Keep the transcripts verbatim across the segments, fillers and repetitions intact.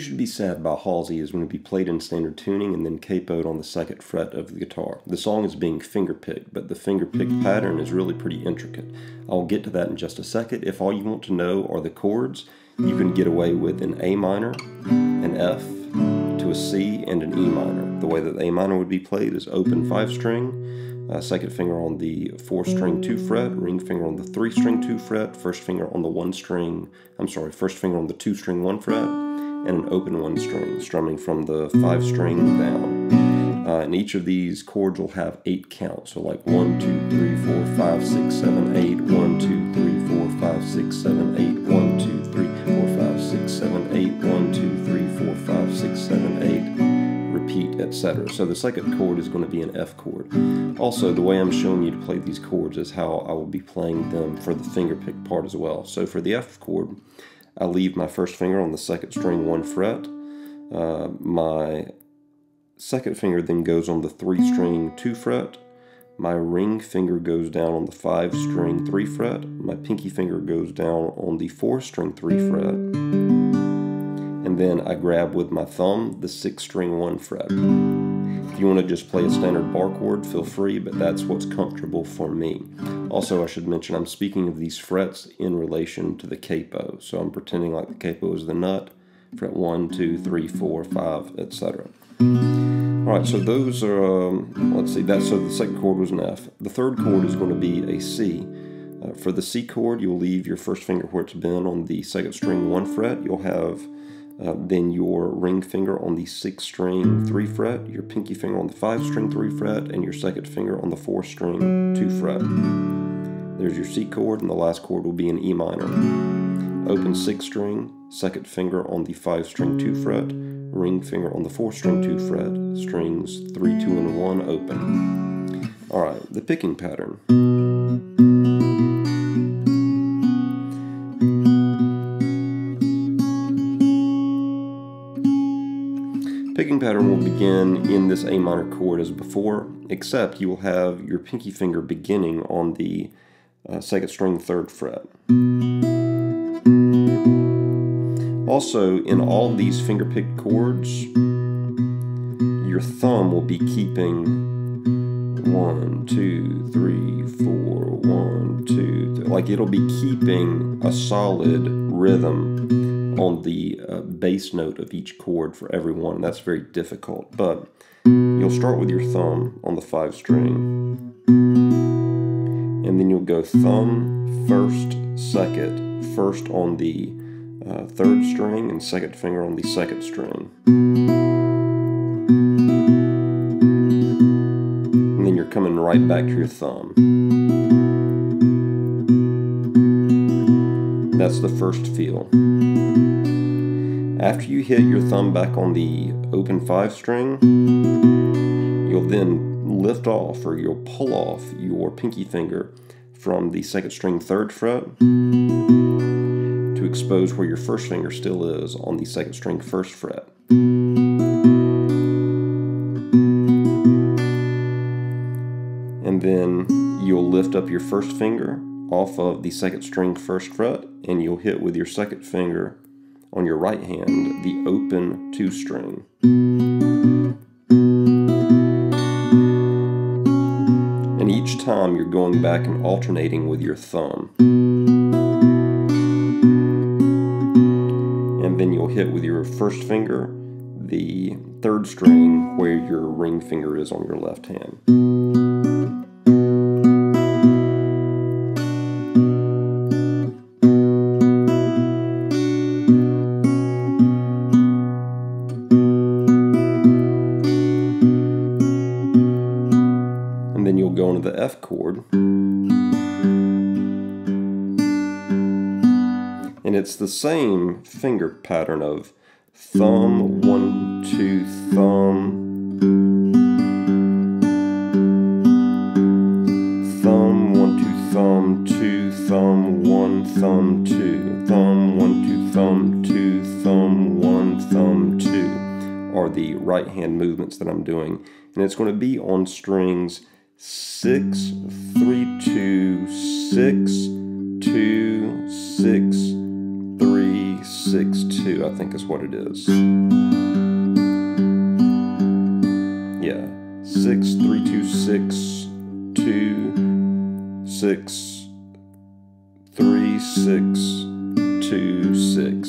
Should Be Sad by Halsey is going to be played in standard tuning and then capoed on the second fret of the guitar. The song is being fingerpicked, but the fingerpicked pattern is really pretty intricate. I'll get to that in just a second. If all you want to know are the chords, you can get away with an A minor, an F, to a C, and an E minor. The way that the A minor would be played is open five string, uh, second finger on the four string two fret, ring finger on the three string two fret, first finger on the one string, I'm sorry, first finger on the two string one fret, and an open one string, strumming from the five string down. Uh, and each of these chords will have eight counts, so like one, two, three, four, five, six, seven, eight, one, two, three, four, five, six, seven, eight, one, two, three, four, five, six, seven, eight, one, two, three, four, five, six, seven, eight, repeat, et cetera. So the second chord is going to be an F chord. Also, the way I'm showing you to play these chords is how I will be playing them for the fingerpick part as well. So for the F chord, I leave my first finger on the second string one fret, uh, my second finger then goes on the three string two fret, my ring finger goes down on the five string three fret, my pinky finger goes down on the four string three fret, and then I grab with my thumb the six string one fret. If you want to just play a standard bar chord, feel free, but that's what's comfortable for me. Also, I should mention I'm speaking of these frets in relation to the capo, so I'm pretending like the capo is the nut, fret one, two, three, four, five, et cetera. Alright, so those are, um, let's see, that's, so the second chord was an F. The third chord is going to be a C. Uh, for the C chord, you'll leave your first finger where it's been on the second string one fret. You'll have Uh, then your ring finger on the sixth string three fret, your pinky finger on the five string three fret, and your second finger on the four string two fret. There's your C chord, and the last chord will be an E minor. Open sixth string, second finger on the five string two fret, ring finger on the four string two fret, strings three, two, and one open. All right, the picking pattern. Picking pattern will begin in this A minor chord as before, except you will have your pinky finger beginning on the uh, second string third fret. Also, in all these finger-picked chords, your thumb will be keeping one, two, three, four, one, two, three. Like it'll be keeping a solid rhythm on the uh, bass note of each chord for every one, and that's very difficult, but you'll start with your thumb on the five string, and then you'll go thumb, first, second, first on the uh, third string, and second finger on the second string. And then you're coming right back to your thumb. That's the first feel. After you hit your thumb back on the open five string, you'll then lift off, or you'll pull off your pinky finger from the second string third fret to expose where your first finger still is on the second string first fret. And then you'll lift up your first finger off of the second string first fret, and you'll hit with your second finger on your right hand the open two string. And each time you're going back and alternating with your thumb. And then you'll hit with your first finger the third string where your ring finger is on your left hand. The F chord, and it's the same finger pattern of thumb, one, two, thumb, thumb, one, two, thumb, two, thumb, one, thumb, two, thumb, one, two, thumb, two, thumb, one, thumb, two, are the right hand movements that I'm doing, and it's going to be on strings six, three, two, six, two, six, three, six. six two, I think is what it is. Yeah, six three two six two six three six two six.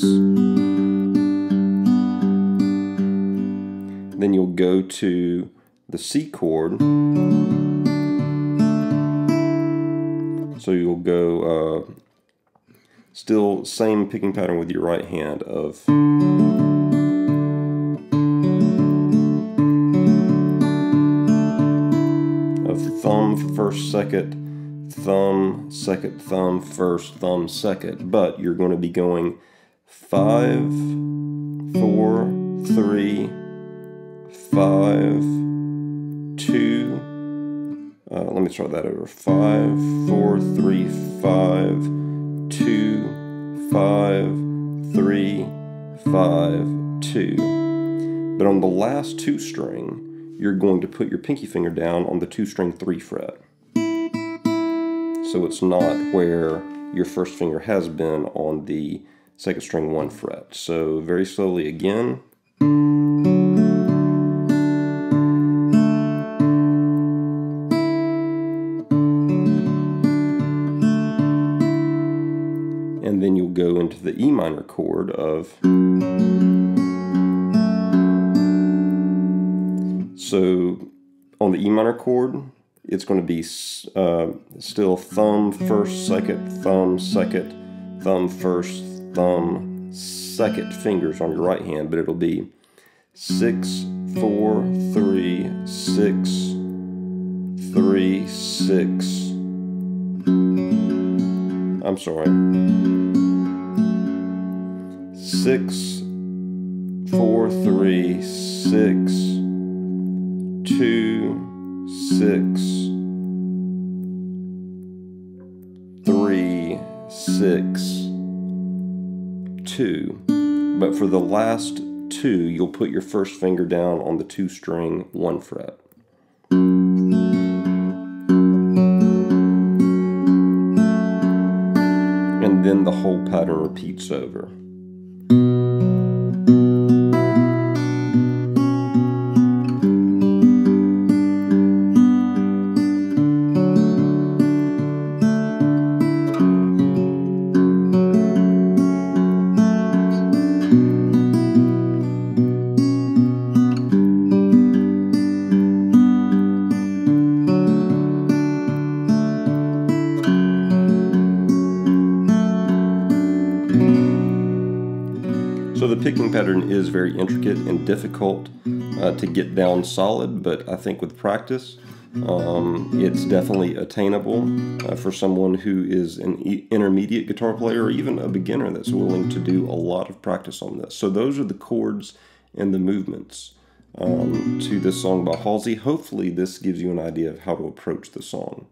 Then you'll go to the C chord. So you'll go uh, still same picking pattern with your right hand of of thumb first second, thumb second, thumb first, thumb second, but you're going to be going five, four, three, five, two. Uh, let me try that over. Five, four, three, five, two, five, three, five, two. But on the last two string, you're going to put your pinky finger down on the two string three fret. So it's not where your first finger has been on the second string one fret. So very slowly again. And then you'll go into the E minor chord of. So on the E minor chord, it's going to be uh, still thumb first, second, thumb second, thumb first, thumb second fingers on your right hand, but it'll be six, four, three, six, three, six. I'm sorry. Six, four, three, six, two, six, three, six, two. But for the last two, you'll put your first finger down on the two string one fret. And then the whole pattern repeats over. So the picking pattern is very intricate and difficult uh, to get down solid, but I think with practice, um, it's definitely attainable uh, for someone who is an e- intermediate guitar player or even a beginner that's willing to do a lot of practice on this. So those are the chords and the movements um, to this song by Halsey. Hopefully this gives you an idea of how to approach the song.